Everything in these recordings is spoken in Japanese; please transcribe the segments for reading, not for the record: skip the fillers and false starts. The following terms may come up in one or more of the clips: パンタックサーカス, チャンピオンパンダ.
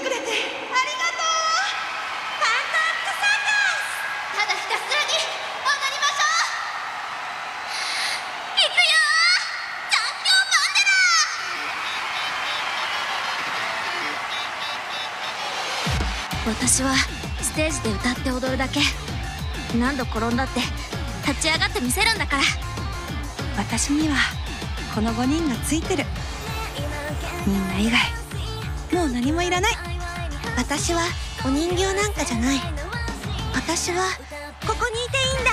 てくれてありがとう。パンタックサーカス、ただひたすらに踊りましょう。いくよー、チャンピオンパンダだ。私はステージで歌って踊るだけ。何度転んだって立ち上がってみせるんだから。私にはこの5人がついてる。みんな以外もう何もいらない。私はお人形なんかじゃない。私はここにいていいんだ。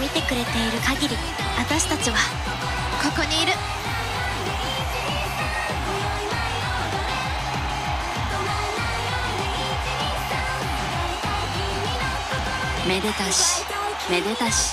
見てくれている限り、私たちはここにいる。めでたしめでたし。